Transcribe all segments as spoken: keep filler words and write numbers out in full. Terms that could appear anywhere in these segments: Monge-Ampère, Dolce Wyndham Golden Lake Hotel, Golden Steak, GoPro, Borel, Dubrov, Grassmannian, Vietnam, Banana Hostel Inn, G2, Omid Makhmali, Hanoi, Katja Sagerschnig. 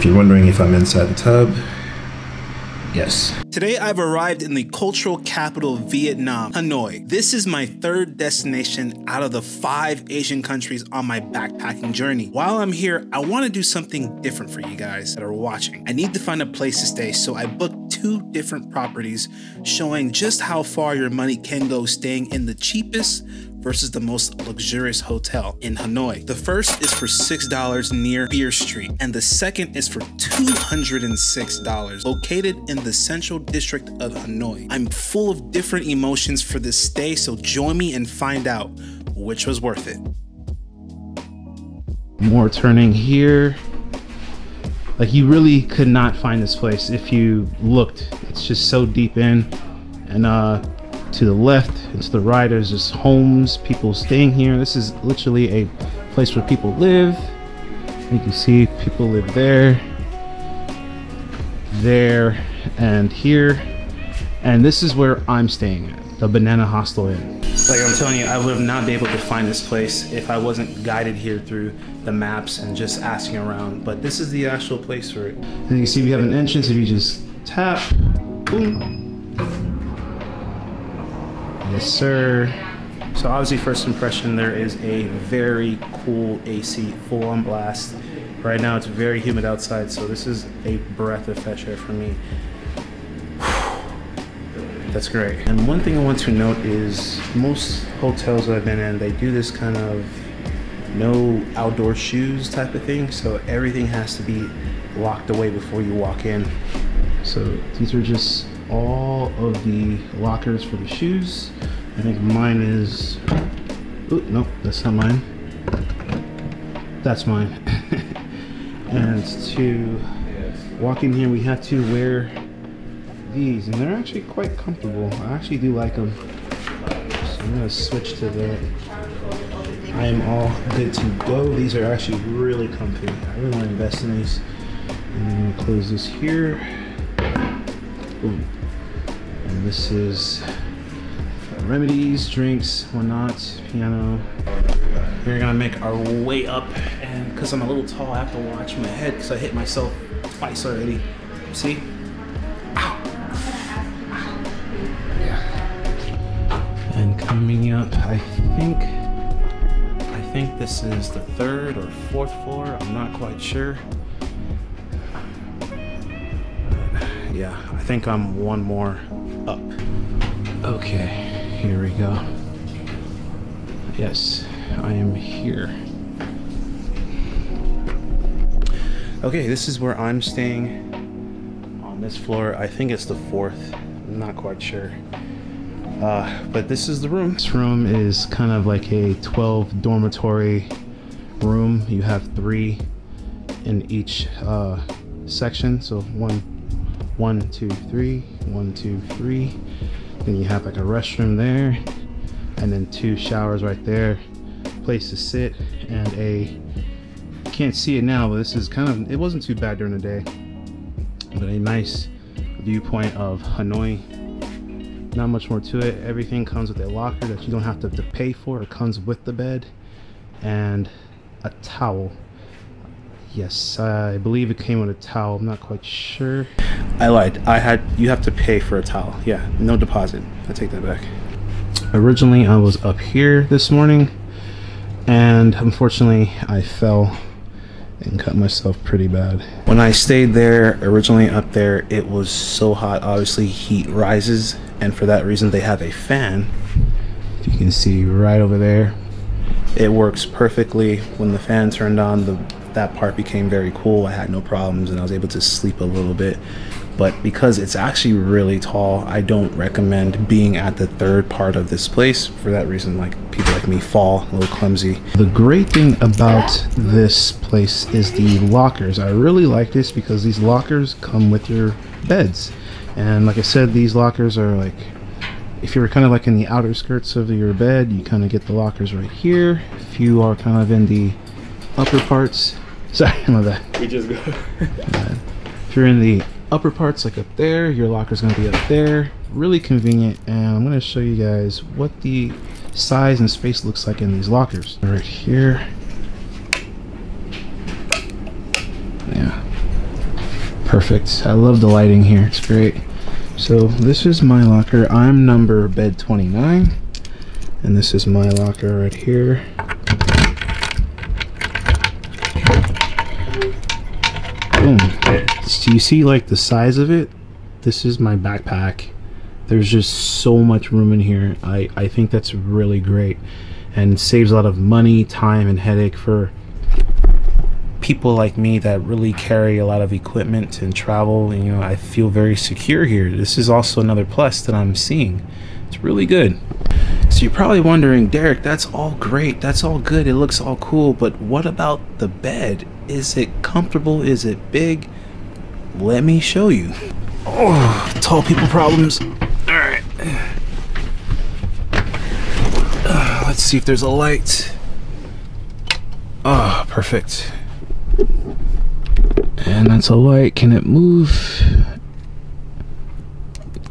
If you're wondering if I'm inside the tub, yes. Today I've arrived in the cultural capital of Vietnam, Hanoi. This is my third destination out of the five Asian countries on my backpacking journey. While I'm here, I want to do something different for you guys that are watching. I need to find a place to stay, so I booked two different properties showing just how far your money can go staying in the cheapest versus the most luxurious hotel in Hanoi. The first is for six dollars near Beer Street, and the second is for two hundred six dollars, located in the central district of Hanoi. I'm full of different emotions for this stay, so join me and find out which was worth it. More turning here. Like, you really could not find this place if you looked. It's just so deep in, and uh, to the left and to the right, there's just homes, people staying here. This is literally a place where people live. You can see people live there, there, and here. And this is where I'm staying at, the Banana Hostel Inn. Like I'm telling you, I would have not been able to find this place if I wasn't guided here through the maps and just asking around. But this is the actual place for it. And you can see we have an entrance. If you just tap, boom. Yes, sir. So obviously, first impression, there is a very cool A C, full on blast. Right now it's very humid outside, so this is a breath of fresh air for me. That's great. And one thing I want to note is most hotels that I've been in, they do this kind of no outdoor shoes type of thing. So everything has to be locked away before you walk in. So these are just all of the lockers for the shoes. I think mine is, oh, nope, that's not mine. That's mine. And to walk in here, we have to wear these, and they're actually quite comfortable. I actually do like them. So I'm gonna switch to the I am all good to go. These are actually really comfy. I really wanna invest in these. And I'm gonna close this here. Ooh. And this is remedies, drinks, whatnot, piano. We're gonna make our way up, and because I'm a little tall, I have to watch my head because I hit myself twice already. See? Ow. Ow. Yeah. And coming up, I think, I think this is the third or fourth floor. I'm not quite sure. Yeah, I think I'm one more up. Okay, here we go. Yes, I am here. Okay, this is where I'm staying on this floor. I think it's the fourth. I'm not quite sure. Uh, but this is the room. This room is kind of like a twelve dormitory room. You have three in each uh, section. So one, one, two, three, one, two, three. Then you have like a restroom there, and then two showers right there, place to sit, and a, can't see it now, but this is kind of, it wasn't too bad during the day, but a nice viewpoint of Hanoi. Not much more to it. Everything comes with a locker that you don't have to, to pay for. It comes with the bed and a towel. Yes, I believe it came with a towel. I'm not quite sure. I lied. I had, you have to pay for a towel. Yeah, no deposit. I take that back. Originally, I was up here this morning, and unfortunately, I fell and cut myself pretty bad. When I stayed there, originally up there, it was so hot. Obviously, heat rises, and for that reason, they have a fan. You can see right over there. It works perfectly. When the fan turned on, the that part became very cool. I had no problems, and I was able to sleep a little bit. But because it's actually really tall, I don't recommend being at the third part of this place. For that reason, like, people like me fall, a little clumsy. The great thing about this place is the lockers. I really like this because these lockers come with your beds. And like I said, these lockers are like, if you're kind of like in the outer skirts of your bed, you kind of get the lockers right here. If you are kind of in the upper parts, sorry, my bad. We just go. uh, if you're in the upper parts, like up there, your locker's gonna be up there. Really convenient, and I'm gonna show you guys what the size and space looks like in these lockers. Right here. Yeah. perfect. I love the lighting here, it's great. So this is my locker. I'm number bed twenty-nine, and this is my locker right here. Boom. So you see like the size of it? This is my backpack. There's just so much room in here. I, I think that's really great and saves a lot of money, time, and headache for people like me that really carry a lot of equipment and travel. And, you know, I feel very secure here. This is also another plus that I'm seeing. It's really good. So you're probably wondering, Derek, that's all great, that's all good, it looks all cool, but what about the bed? Is it comfortable? Is it big? Let me show you. Oh, tall people problems. Alright. Uh, let's see if there's a light. Ah, oh, perfect. And that's a light. Can it move?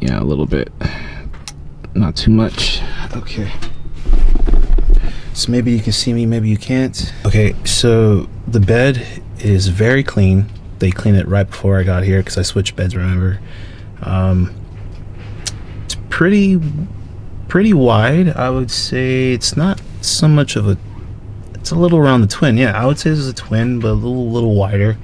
Yeah, a little bit. Not too much. Okay. So maybe you can see me, maybe you can't. Okay, so the bed is very clean. They cleaned it right before I got here because I switched beds, remember? Um, it's pretty, pretty wide. I would say it's not so much of a, it's a little around the twin. Yeah, I would say this is a twin, but a little, little wider.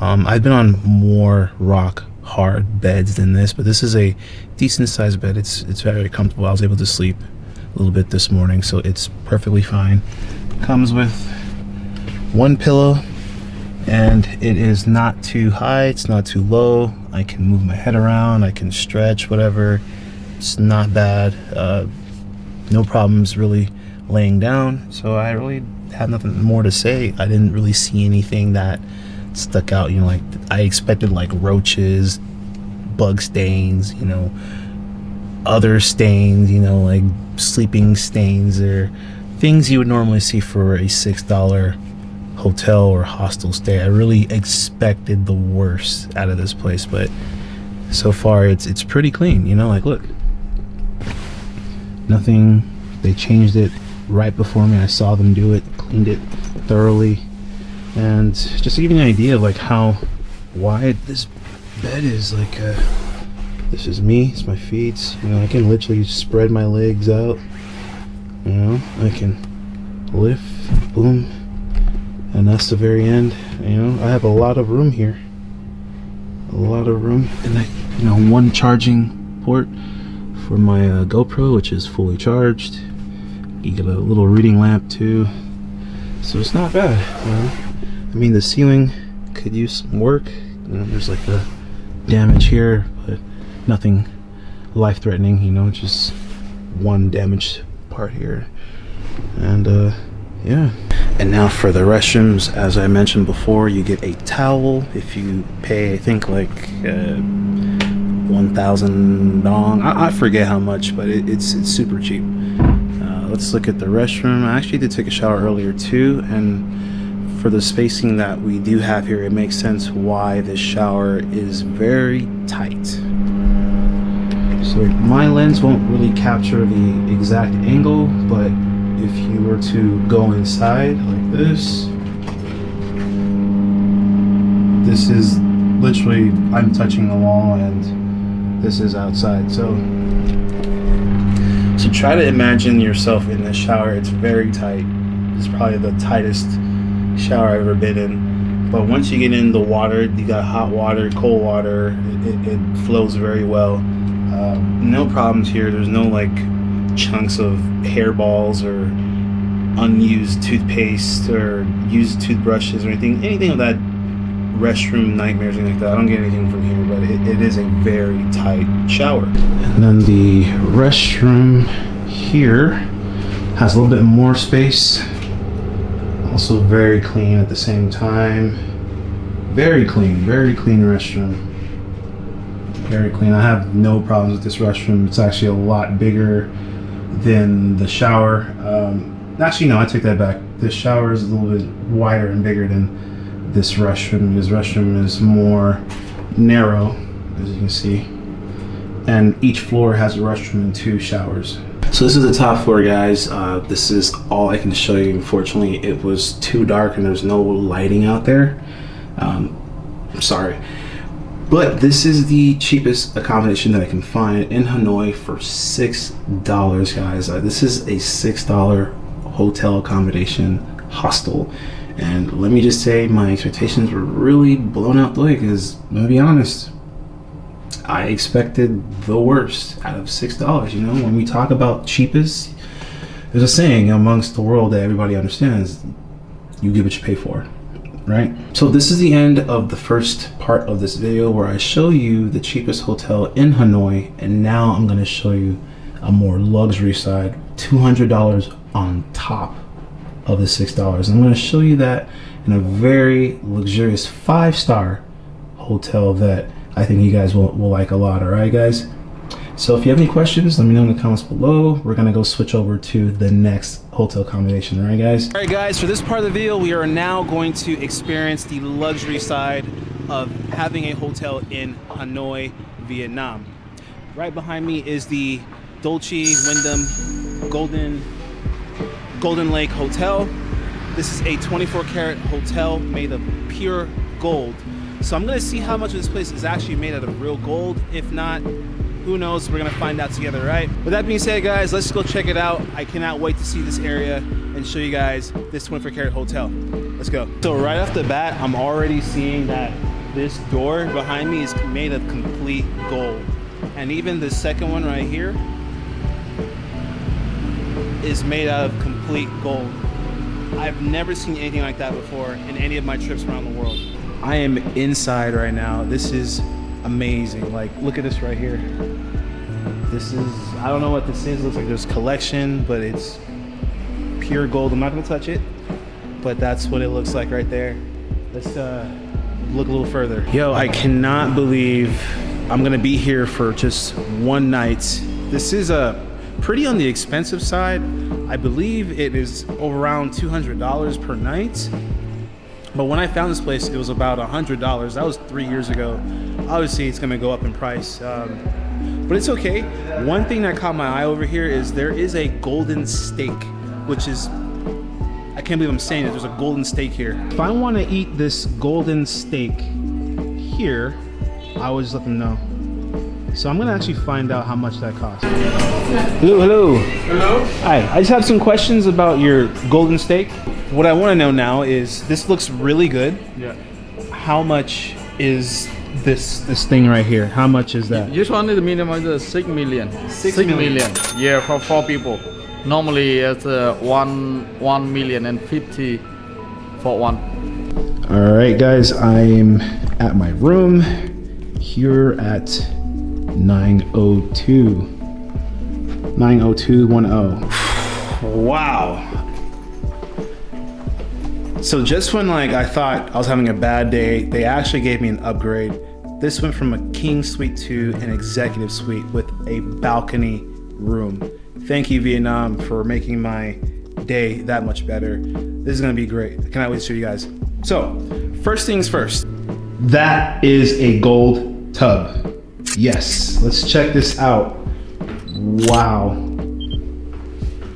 Um, I've been on more rock hard beds than this, but this is a decent sized bed. It's it's very comfortable. I was able to sleep a little bit this morning, so it's perfectly fine. Comes with one pillow, and it is not too high, it's not too low. I can move my head around, I can stretch, whatever. It's not bad. Uh, no problems really laying down, so I really have nothing more to say. I didn't really see anything that stuck out, you know, like I expected, like roaches, bug stains, you know, other stains, you know, like sleeping stains or things you would normally see for a six dollar hotel or hostel stay. I really expected the worst out of this place, but so far it's it's pretty clean, you know, like look, nothing. They changed it right before me. I saw them do it, cleaned it thoroughly. And just to give you an idea of like how wide this bed is, like uh, this is me, it's my feet, you know, I can literally spread my legs out, you know, I can lift, boom, and that's the very end, you know. I have a lot of room here, a lot of room, and I, you know, one charging port for my uh, GoPro, which is fully charged. You get a little reading lamp too, so it's not bad, you know. I mean, the ceiling could use some work. You know, there's like the damage here, but nothing life-threatening, you know, just one damaged part here. And uh, yeah. And now for the restrooms, as I mentioned before, you get a towel if you pay, I think like uh, one thousand dong. I, I forget how much, but it, it's, it's super cheap. Uh, let's look at the restroom. I actually did take a shower earlier too, and for the spacing that we do have here, it makes sense why this shower is very tight. So my lens won't really capture the exact angle, but if you were to go inside like this, this is literally, I'm touching the wall and this is outside. So, so try to imagine yourself in this shower. It's very tight. It's probably the tightest shower I've ever been in, but once you get in the water, you got hot water, cold water, it, it, it flows very well. Uh, no problems here. There's no like chunks of hairballs or unused toothpaste or used toothbrushes or anything, anything of that restroom nightmares or anything like that. I don't get anything from here, but it, it is a very tight shower. And then the restroom here has a little bit more space. Also very clean at the same time. Very clean, very clean restroom. Very clean. I have no problems with this restroom. It's actually a lot bigger than the shower. Um, actually, no, I take that back. This shower is a little bit wider and bigger than this restroom. This restroom is more narrow, as you can see. And each floor has a restroom and two showers. So this is the top floor, guys. Uh, this is all I can show you. Unfortunately, it was too dark and there's no lighting out there. Um, I'm sorry. But this is the cheapest accommodation that I can find in Hanoi for six dollars, guys. Uh, this is a six dollar hotel accommodation hostel. And let me just say my expectations were really blown out the way, because I'm gonna be honest, I expected the worst out of six dollars, you know? When we talk about cheapest, there's a saying amongst the world that everybody understands: you get what you pay for. Right? So this is the end of the first part of this video where I show you the cheapest hotel in Hanoi, and now I'm going to show you a more luxury side, two hundred dollars on top of the six dollars. I'm going to show you that in a very luxurious five-star hotel that I think you guys will, will like a lot. All right, guys? So if you have any questions, let me know in the comments below. We're gonna go switch over to the next hotel accommodation, all right, guys? All right, guys, for this part of the video, we are now going to experience the luxury side of having a hotel in Hanoi, Vietnam. Right behind me is the Dolce Wyndham Golden, Golden Lake Hotel. This is a twenty-four karat hotel made of pure gold. So I'm gonna see how much of this place is actually made out of real gold. If not, who knows? We're gonna find out together, right? With that being said, guys, let's go check it out. I cannot wait to see this area and show you guys this twenty-four karat hotel. Let's go. So right off the bat, I'm already seeing that this door behind me is made of complete gold. And even the second one right here is made out of complete gold. I've never seen anything like that before in any of my trips around the world. I am inside right now. This is amazing. Like, look at this right here. This is, I don't know what this is. It looks like there's collection, but it's pure gold. I'm not gonna touch it, but that's what it looks like right there. Let's uh, look a little further. Yo, I cannot believe I'm gonna be here for just one night. This is a pretty on the expensive side. I believe it is around two hundred dollars per night. But when I found this place, it was about one hundred dollars. That was three years ago. Obviously, it's gonna go up in price, um, but it's okay. One thing that caught my eye over here is there is a Golden Steak, which is, I can't believe I'm saying it, there's a Golden Steak here. If I wanna eat this Golden Steak here, I would just let them know. So I'm gonna actually find out how much that costs. Hello, hello. Hello. Hi, I just have some questions about your Golden Steak. What I wanna know now is, this looks really good. Yeah. How much is this this thing right here? How much is that? This one is minimum is six million. Six, six million. million. Yeah, for four people. Normally it's uh, one one million and fifty for one. All right, guys, I'm at my room here at nine oh two, nine oh two one oh. Wow. So just when, like, I thought I was having a bad day, they actually gave me an upgrade. This went from a king suite to an executive suite with a balcony room. Thank you, Vietnam, for making my day that much better. This is gonna be great. I cannot wait to show you guys. So, first things first. That is a gold tub. Yes, let's check this out. Wow.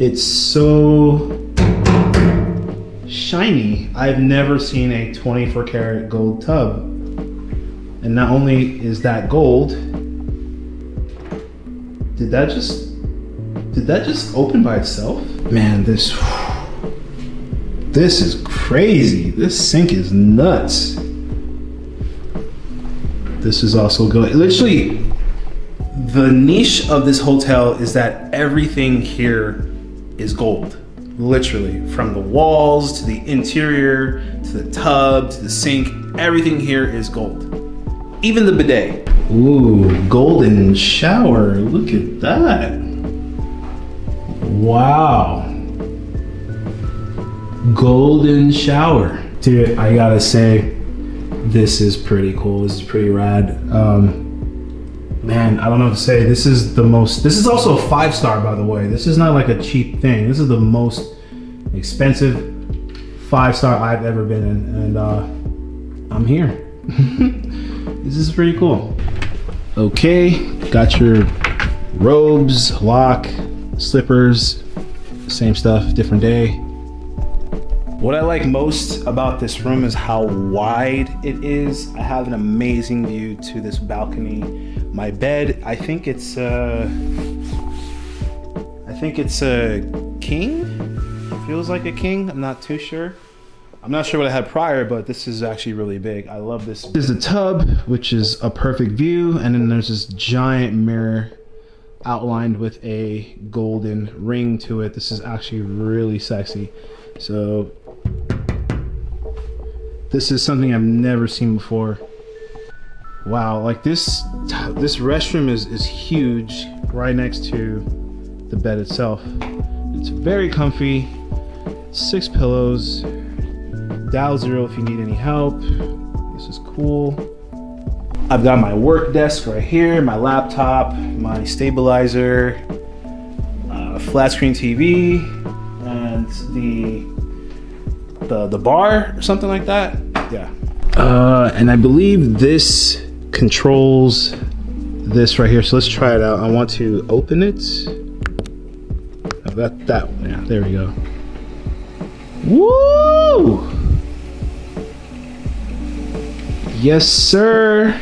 It's so shiny. I've never seen a twenty-four karat gold tub. And not only is that gold, did that just, did that just open by itself? Man, this, this is crazy. This sink is nuts. This is also good. Literally, the niche of this hotel is that everything here is gold. Literally, from the walls, to the interior, to the tub, to the sink, everything here is gold. Even the bidet. Ooh, golden shower, look at that. Wow. Golden shower. Dude, I gotta say, this is pretty cool. This is pretty rad. Um, man, I don't know what to say. This is the most, this is also a five star, by the way. This is not like a cheap thing. This is the most expensive five star I've ever been in. And uh, I'm here. This is pretty cool. Okay, got your robes, lock, slippers, same stuff, different day. What I like most about this room is how wide it is. I have an amazing view to this balcony. My bed, I think it's uh, I think it's a king. It feels like a king. I'm not too sure. I'm not sure what I had prior, but this is actually really big. I love this. This is a tub, which is a perfect view, and then there's this giant mirror outlined with a golden ring to it. This is actually really sexy. So this is something I've never seen before. Wow, like this this restroom is, is huge right next to the bed itself. It's very comfy, six pillows, dial zero if you need any help. This is cool. I've got my work desk right here, my laptop, my stabilizer, uh, flat screen T V, and the, the the bar or something like that. Yeah. Uh, and I believe this controls this right here. So let's try it out. I want to open it. Oh, that that yeah. There we go. Woo! Yes, sir.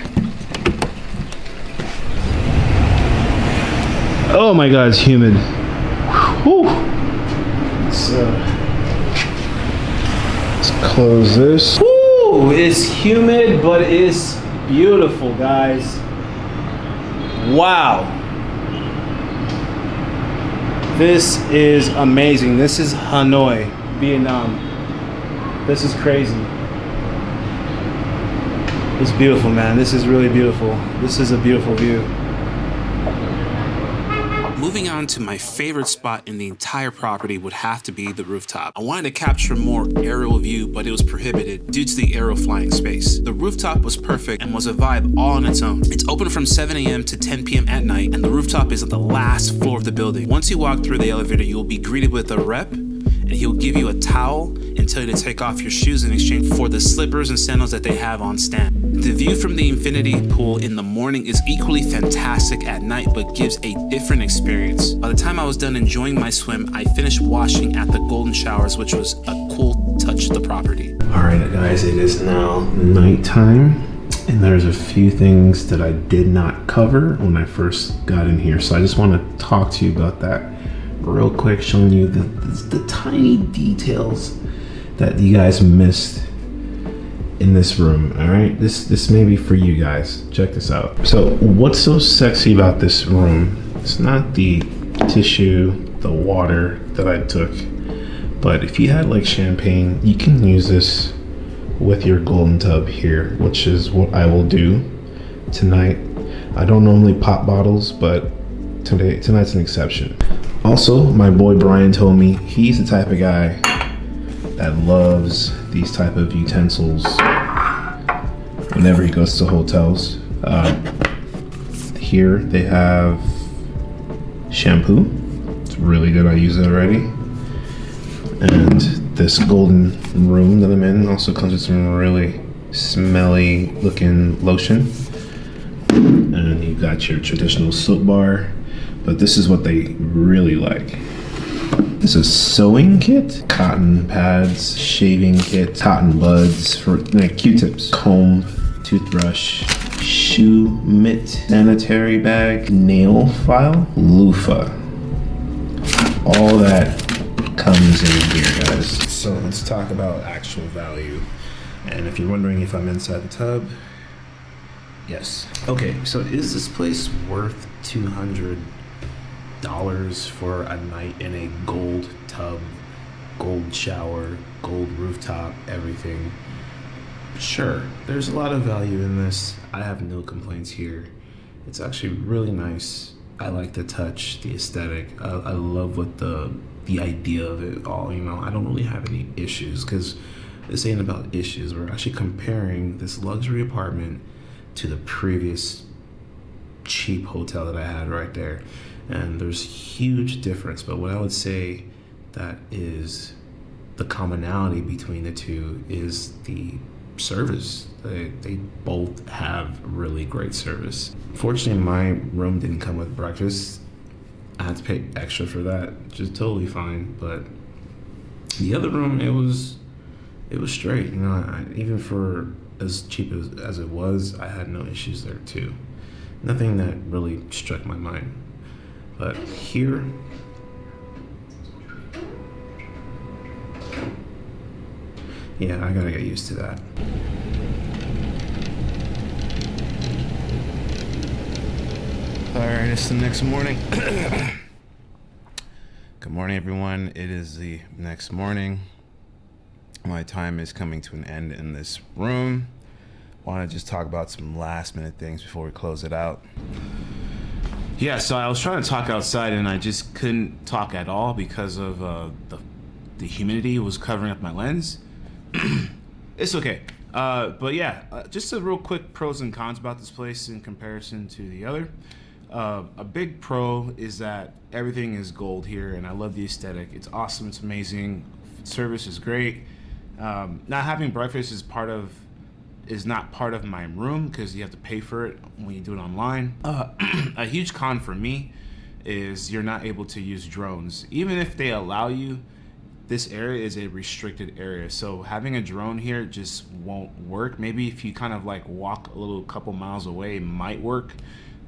Oh my God, it's humid. Whew. Let's, uh, let's close this. Woo! It's humid, but it's beautiful, guys. Wow. This is amazing. This is Hanoi, Vietnam. This is crazy. It's beautiful, man. This is really beautiful. This is a beautiful view. Moving on to my favorite spot in the entire property would have to be the rooftop. I wanted to capture more aerial view, but it was prohibited due to the aerial flying space. The rooftop was perfect and was a vibe all on its own. It's open from seven A M to ten P M at night, and the rooftop is on the last floor of the building. Once you walk through the elevator, you'll be greeted with a rep, and he'll give you a towel and tell you to take off your shoes in exchange for the slippers and sandals that they have on stand. The view from the infinity pool in the morning is equally fantastic at night, but gives a different experience. By the time I was done enjoying my swim, I finished washing at the Golden Showers, which was a cool touch to the property. All right, guys, it is now nighttime. And there's a few things that I did not cover when I first got in here. So I just want to talk to you about that real quick, showing you the, the, the tiny details that you guys missed in this room. All right, this this may be for you guys. Check this out. So what's so sexy about this room? It's not the tissue, the water that I took, but if you had like champagne, you can use this with your golden tub here, which is what I will do tonight. I don't normally pop bottles, but today tonight's an exception. Also, my boy Brian told me he's the type of guy that loves these type of utensils whenever he goes to hotels. Uh, here they have shampoo. It's really good, I use it already. And this golden room that I'm in also comes with some really smelly looking lotion. And you've got your traditional soap bar, but this is what they really like. This is sewing kit, cotton pads, shaving kit, cotton buds for like, Q-tips, comb, toothbrush, shoe mitt, sanitary bag, nail file, loofah. All that comes in here, guys. So let's talk about actual value. And if you're wondering if I'm inside the tub, yes. Okay, so is this place worth two hundred dollars? Dollars for a night in a gold tub, gold shower, gold rooftop, everything? Sure, there's a lot of value in this. I have no complaints here. It's actually really nice. I like the touch, the aesthetic. I, I love what the the idea of it all. You know, I don't really have any issues, because this ain't about issues. We're actually comparing this luxury apartment to the previous cheap hotel that I had right there. And there's huge difference, but what I would say that is the commonality between the two is the service. They, they both have really great service. Fortunately, my room didn't come with breakfast. I had to pay extra for that, which is totally fine. But the other room, it was it was straight, you know. I, even for as cheap as, as it was, I had no issues there too. Nothing that really struck my mind. But here, yeah, I gotta get used to that. All right, it's the next morning. Good morning, everyone. It is the next morning. My time is coming to an end in this room. I want to just talk about some last minute things before we close it out. Yeah, so I was trying to talk outside and I just couldn't talk at all because of uh, the, the humidity was covering up my lens. It's okay. Uh, but yeah, uh, just a real quick pros and cons about this place in comparison to the other. Uh, a big pro is that everything is gold here, and I love the aesthetic. It's awesome. It's amazing. Service is great. Um, not having breakfast is part of is not part of my room because you have to pay for it when you do it online. Uh, a huge con for me is you're not able to use drones. Even if they allow you, this area is a restricted area, so having a drone here just won't work. Maybe if you kind of like walk a little couple miles away, it might work,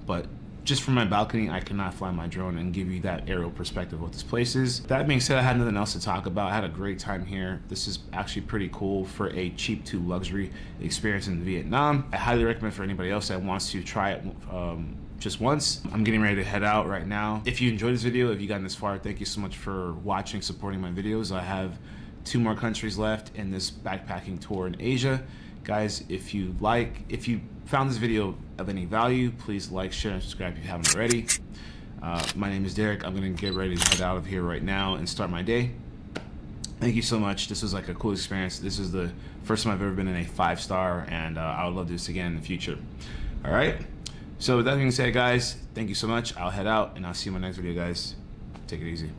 but just from my balcony, I cannot fly my drone and give you that aerial perspective of what this place is. That being said, I had nothing else to talk about. I had a great time here. This is actually pretty cool for a cheap to luxury experience in Vietnam. I highly recommend for anybody else that wants to try it um, just once. I'm getting ready to head out right now. If you enjoyed this video, if you've gotten this far, thank you so much for watching, supporting my videos. I have two more countries left in this backpacking tour in Asia. Guys, if you like, if you found this video of any value, please like, share, and subscribe if you haven't already. Uh, my name is Derek. I'm gonna get ready to head out of here right now and start my day. Thank you so much. This was like a cool experience. This is the first time I've ever been in a five star, and uh, I would love to do this again in the future. All right. So with that being said, guys, thank you so much. I'll head out, and I'll see you in my next video, guys. Take it easy.